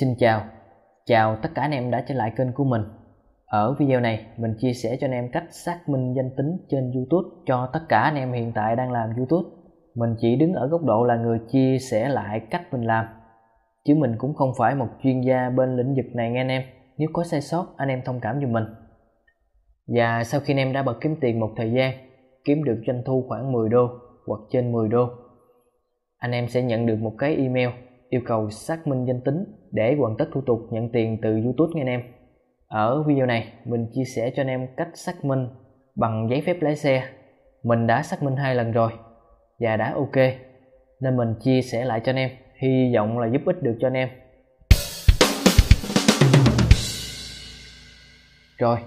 Xin chào tất cả anh em đã trở lại kênh của mình. Ở video này mình chia sẻ cho anh em cách xác minh danh tính trên YouTube cho tất cả anh em hiện tại đang làm YouTube. Mình chỉ đứng ở góc độ là người chia sẻ lại cách mình làm, chứ mình cũng không phải một chuyên gia bên lĩnh vực này nghe anh em. Nếu có sai sót anh em thông cảm giùm mình. Và sau khi anh em đã bật kiếm tiền một thời gian, kiếm được doanh thu khoảng 10 đô hoặc trên 10 đô, anh em sẽ nhận được một cái email yêu cầu xác minh danh tính để hoàn tất thủ tục nhận tiền từ YouTube nghe anh em. Ở video này mình chia sẻ cho anh em cách xác minh bằng giấy phép lái xe. Mình đã xác minh 2 lần rồi và đã ok, nên mình chia sẻ lại cho anh em, hy vọng là giúp ích được cho anh em. Rồi,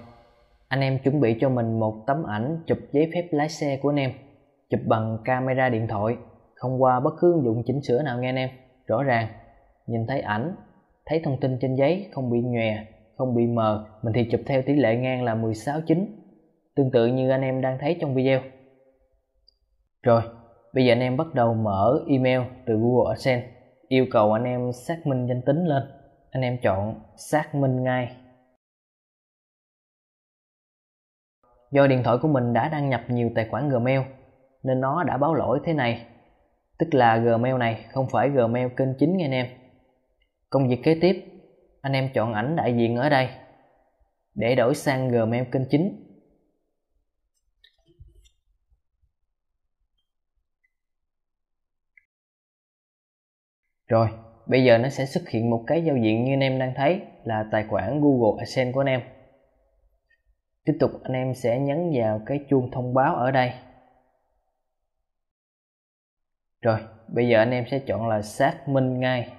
anh em chuẩn bị cho mình một tấm ảnh chụp giấy phép lái xe của anh em, chụp bằng camera điện thoại, không qua bất cứ ứng dụng chỉnh sửa nào nghe anh em. Rõ ràng, nhìn thấy ảnh, thấy thông tin trên giấy, không bị nhòe, không bị mờ. Mình thì chụp theo tỷ lệ ngang là 16:9, tương tự như anh em đang thấy trong video. Rồi, bây giờ anh em bắt đầu mở email từ Google Adsense, yêu cầu anh em xác minh danh tính lên. Anh em chọn xác minh ngay. Do điện thoại của mình đã đăng nhập nhiều tài khoản Gmail nên nó đã báo lỗi thế này, tức là Gmail này không phải Gmail kênh chính nghe anh em. Công việc kế tiếp, anh em chọn ảnh đại diện ở đây để đổi sang Gmail kênh chính. Rồi, bây giờ nó sẽ xuất hiện một cái giao diện như anh em đang thấy là tài khoản Google Adsense của anh em. Tiếp tục anh em sẽ nhấn vào cái chuông thông báo ở đây. Rồi, bây giờ anh em sẽ chọn là xác minh ngay.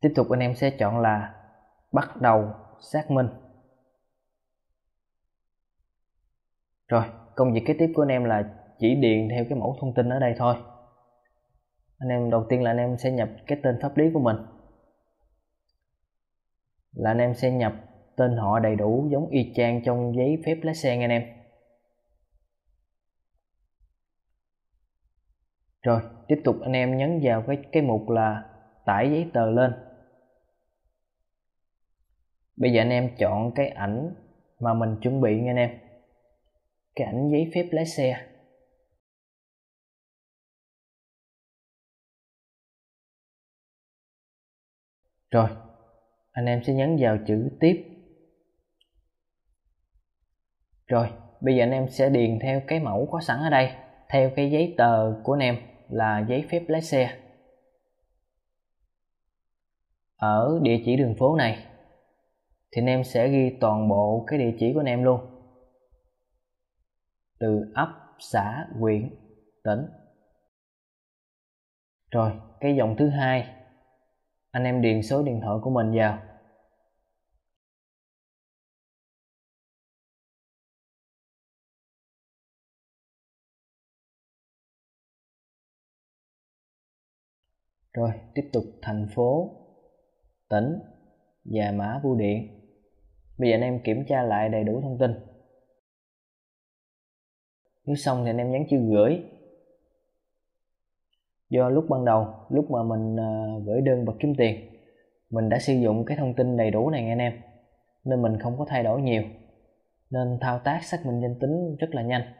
Tiếp tục anh em sẽ chọn là bắt đầu xác minh. Rồi, công việc kế tiếp của anh em là chỉ điền theo cái mẫu thông tin ở đây thôi. Anh em đầu tiên là anh em sẽ nhập cái tên pháp lý của mình. Là anh em sẽ nhập tên họ đầy đủ giống y chang trong giấy phép lái xe nghe anh em. Rồi, tiếp tục anh em nhấn vào cái mục là tải giấy tờ lên. Bây giờ anh em chọn cái ảnh mà mình chuẩn bị nghe anh em. Cái ảnh giấy phép lái xe. Rồi, anh em sẽ nhấn vào chữ tiếp. Rồi, bây giờ anh em sẽ điền theo cái mẫu có sẵn ở đây, theo cái giấy tờ của anh em là giấy phép lái xe. Ở địa chỉ đường phố này thì anh em sẽ ghi toàn bộ cái địa chỉ của anh em luôn, từ ấp, xã, huyện, tỉnh. Rồi, cái dòng thứ hai, anh em điền số điện thoại của mình vào. Rồi, tiếp tục thành phố, tỉnh và mã bưu điện. Bây giờ anh em kiểm tra lại đầy đủ thông tin. Nếu xong thì anh em nhấn chữ gửi. Do lúc ban đầu, lúc mà mình gửi đơn bật kiếm tiền, mình đã sử dụng cái thông tin đầy đủ này nghe anh em, nên mình không có thay đổi nhiều, nên thao tác xác minh danh tính rất là nhanh.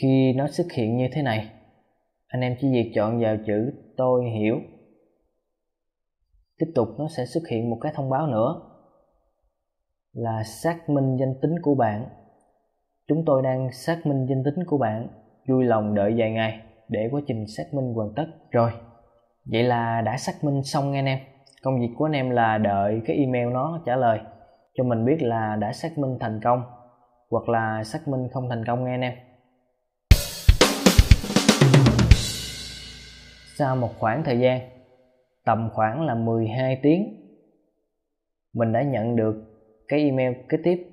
Khi nó xuất hiện như thế này, anh em chỉ việc chọn vào chữ tôi hiểu. Tiếp tục nó sẽ xuất hiện một cái thông báo nữa là xác minh danh tính của bạn. Chúng tôi đang xác minh danh tính của bạn, vui lòng đợi vài ngày để quá trình xác minh hoàn tất. Rồi, vậy là đã xác minh xong nghe anh em. Công việc của anh em là đợi cái email nó trả lời cho mình biết là đã xác minh thành công hoặc là xác minh không thành công nghe anh em. Sau một khoảng thời gian, tầm khoảng là 12 tiếng, mình đã nhận được cái email kế tiếp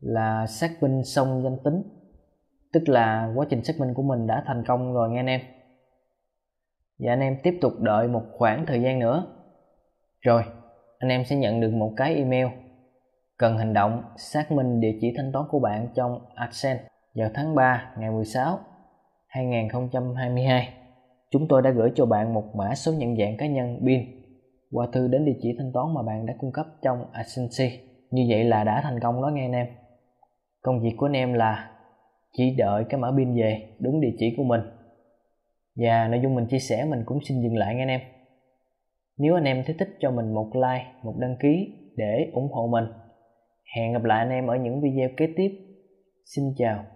là xác minh xong danh tính, tức là quá trình xác minh của mình đã thành công rồi nghe anh em. Và anh em tiếp tục đợi một khoảng thời gian nữa. Rồi, anh em sẽ nhận được một cái email cần hành động xác minh địa chỉ thanh toán của bạn trong AdSense vào tháng 3 ngày 16 2022, chúng tôi đã gửi cho bạn một mã số nhận dạng cá nhân PIN qua thư đến địa chỉ thanh toán mà bạn đã cung cấp trong Adsense. Như vậy là đã thành công đó nghe anh em. Công việc của anh em là chỉ đợi cái mã PIN về đúng địa chỉ của mình. Và nội dung mình chia sẻ mình cũng xin dừng lại nghe anh em. Nếu anh em thấy thích cho mình một like, một đăng ký để ủng hộ mình. Hẹn gặp lại anh em ở những video kế tiếp. Xin chào.